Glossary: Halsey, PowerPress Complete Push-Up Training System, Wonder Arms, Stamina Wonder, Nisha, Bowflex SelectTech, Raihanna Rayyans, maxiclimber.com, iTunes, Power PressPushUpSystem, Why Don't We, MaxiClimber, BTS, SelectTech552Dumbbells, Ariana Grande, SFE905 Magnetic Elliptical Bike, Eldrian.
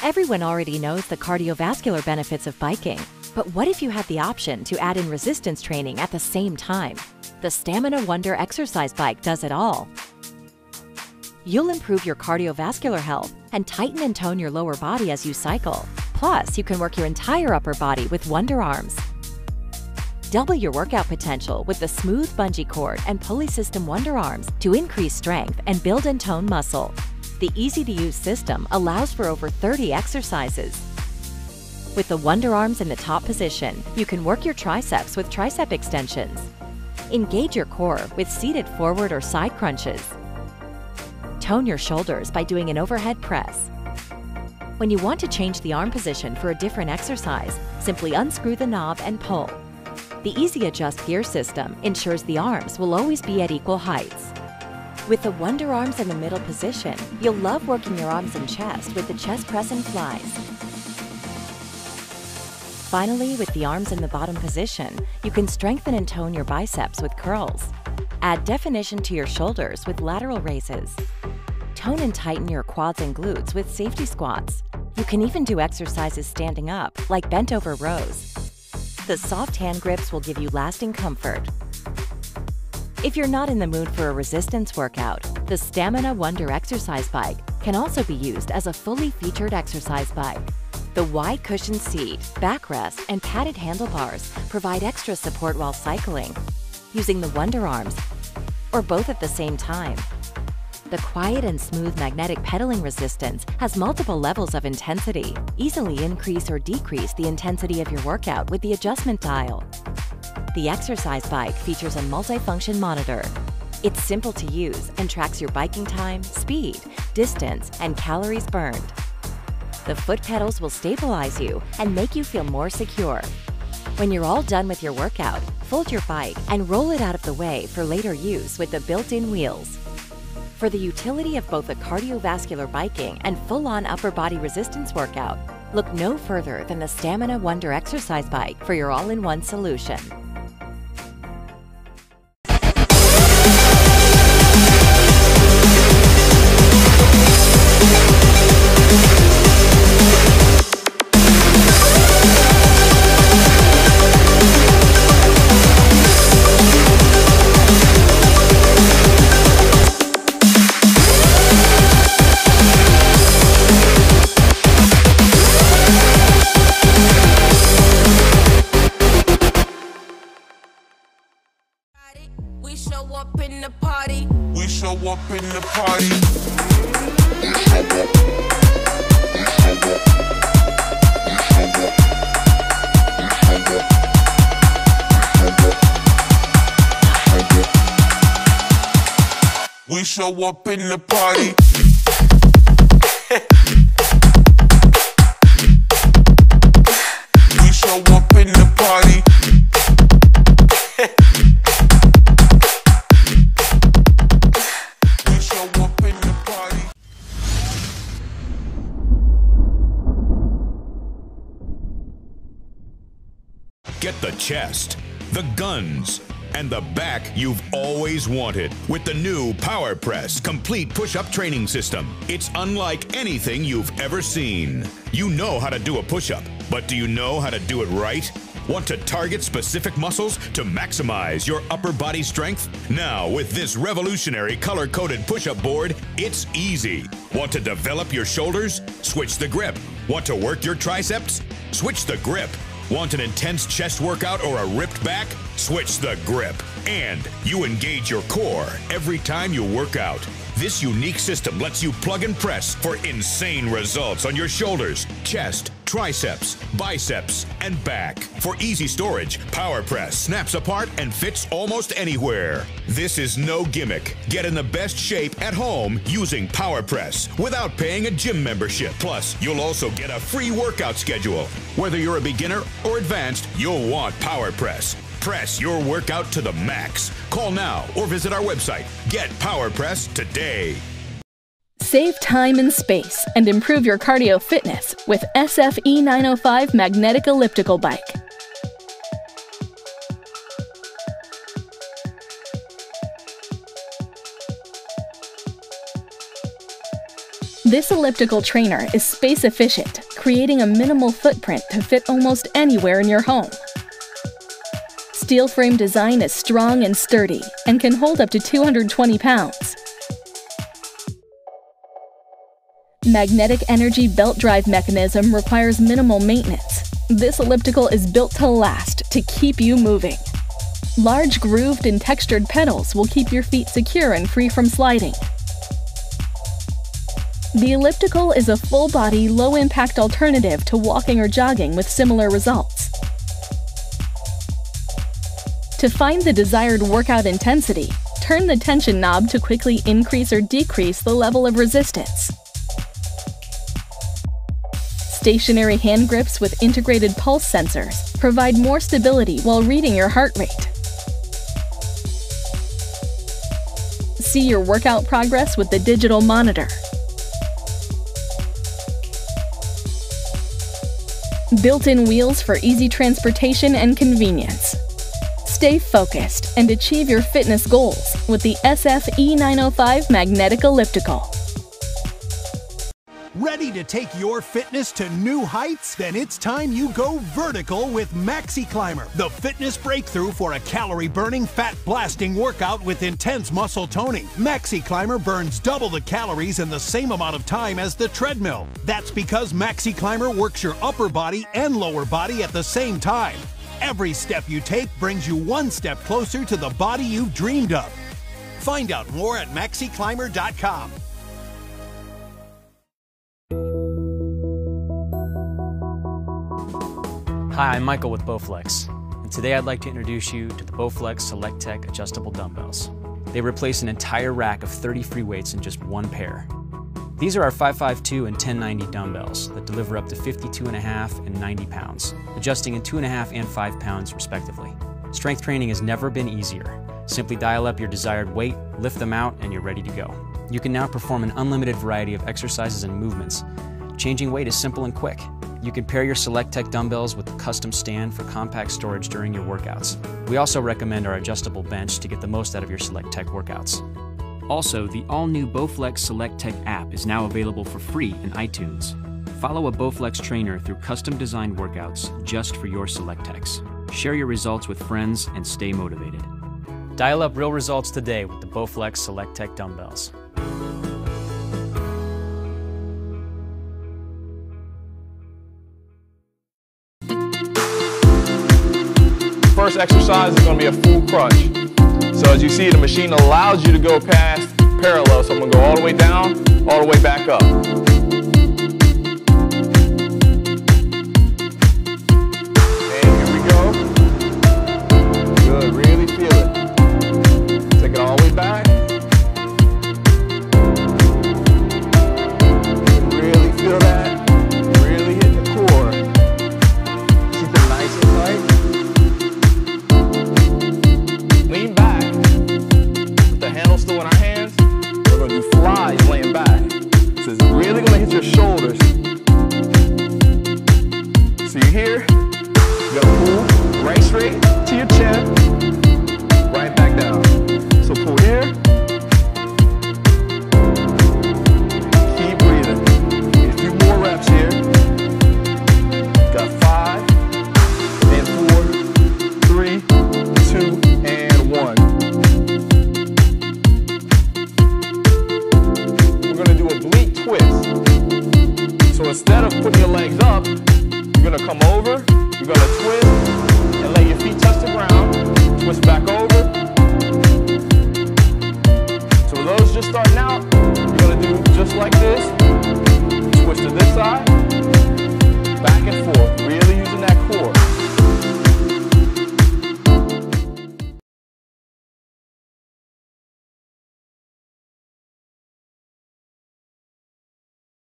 Everyone already knows the cardiovascular benefits of biking, but what if you had the option to add in resistance training at the same time? The Stamina Wonder exercise bike does it all. You'll improve your cardiovascular health and tighten and tone your lower body as you cycle. Plus, you can work your entire upper body with Wonder Arms. Double your workout potential with the smooth bungee cord and pulley system Wonder Arms to increase strength and build and tone muscle. The easy-to-use system allows for over 30 exercises. With the Wonder Arms in the top position, you can work your triceps with tricep extensions. Engage your core with seated forward or side crunches. Tone your shoulders by doing an overhead press. When you want to change the arm position for a different exercise, simply unscrew the knob and pull. The Easy Adjust gear system ensures the arms will always be at equal heights. With the Wonder Arms in the middle position, you'll love working your arms and chest with the chest press and flies. Finally, with the arms in the bottom position, you can strengthen and tone your biceps with curls. Add definition to your shoulders with lateral raises. Tone and tighten your quads and glutes with safety squats. You can even do exercises standing up, like bent over rows. The soft hand grips will give you lasting comfort. If you're not in the mood for a resistance workout, the Stamina Wonder exercise bike can also be used as a fully featured exercise bike. The wide cushion seat, backrest, and padded handlebars provide extra support while cycling, using the Wonder Arms, or both at the same time. The quiet and smooth magnetic pedaling resistance has multiple levels of intensity. Easily increase or decrease the intensity of your workout with the adjustment dial. The exercise bike features a multifunction monitor. It's simple to use and tracks your biking time, speed, distance, and calories burned. The foot pedals will stabilize you and make you feel more secure. When you're all done with your workout, fold your bike and roll it out of the way for later use with the built-in wheels. For the utility of both a cardiovascular biking and full-on upper body resistance workout, look no further than the Stamina Wonder exercise bike for your all-in-one solution. We show up in the party. Get the chest, the guns, and the back you've always wanted with the new PowerPress Complete Push-Up Training System. It's unlike anything you've ever seen. You know how to do a push-up, but do you know how to do it right? Want to target specific muscles to maximize your upper body strength? Now, with this revolutionary color-coded push-up board, it's easy. Want to develop your shoulders? Switch the grip. Want to work your triceps? Switch the grip. Want an intense chest workout or a ripped back? Switch the grip. And you engage your core every time you work out. This unique system lets you plug and press for insane results on your shoulders, chest, triceps, biceps, and back. For easy storage, PowerPress snaps apart and fits almost anywhere. This is no gimmick. Get in the best shape at home using PowerPress without paying a gym membership. Plus, you'll also get a free workout schedule. Whether you're a beginner or advanced, you'll want PowerPress. Press your workout to the max. Call now or visit our website. Get PowerPress today. Save time and space and improve your cardio fitness with SFE905 Magnetic Elliptical Bike. This elliptical trainer is space efficient, creating a minimal footprint to fit almost anywhere in your home. Steel frame design is strong and sturdy and can hold up to 220 pounds. Magnetic energy belt drive mechanism requires minimal maintenance. This elliptical is built to last to keep you moving. Large grooved and textured pedals will keep your feet secure and free from sliding. The elliptical is a full-body, low-impact alternative to walking or jogging with similar results. To find the desired workout intensity, turn the tension knob to quickly increase or decrease the level of resistance. Stationary hand grips with integrated pulse sensors provide more stability while reading your heart rate. See your workout progress with the digital monitor. Built-in wheels for easy transportation and convenience. Stay focused and achieve your fitness goals with the SFE905 Magnetic Elliptical. Ready to take your fitness to new heights? Then it's time you go vertical with MaxiClimber, the fitness breakthrough for a calorie-burning, fat-blasting workout with intense muscle toning. MaxiClimber burns double the calories in the same amount of time as the treadmill. That's because MaxiClimber works your upper body and lower body at the same time. Every step you take brings you one step closer to the body you've dreamed of. Find out more at maxiclimber.com. Hi, I'm Michael with Bowflex, and today I'd like to introduce you to the Bowflex SelectTech adjustable dumbbells. They replace an entire rack of 30 free weights in just one pair. These are our 552 and 1090 dumbbells that deliver up to 52.5 and 90 pounds, adjusting in 2.5 and 5 pounds respectively. Strength training has never been easier. Simply dial up your desired weight, lift them out, and you're ready to go. You can now perform an unlimited variety of exercises and movements. Changing weight is simple and quick. You can pair your SelectTech dumbbells with a custom stand for compact storage during your workouts. We also recommend our adjustable bench to get the most out of your SelectTech workouts. Also, the all-new Bowflex SelectTech app is now available for free in iTunes. Follow a Bowflex trainer through custom-designed workouts just for your SelectTechs. Share your results with friends and stay motivated. Dial up real results today with the Bowflex SelectTech dumbbells. First exercise is going to be a full crunch. So as you see, the machine allows you to go past parallel. So I'm going to go all the way down, all the way back up. And here we go. Good, really feel it. Take it all the way back. Really feel that. Really hitting the core. Keep it nice and tight. In our hands, we're going to do flies laying back. So it's really going to hit your shoulders. So you're here, you're going to pull right straight to your chin, right back down. So pull here, keep breathing. A few more reps here. Got 5, 4, 3, 2, 1. So instead of putting your legs up, you're going to come over, you're going to twist, and let your feet touch the ground, twist back over. So those just starting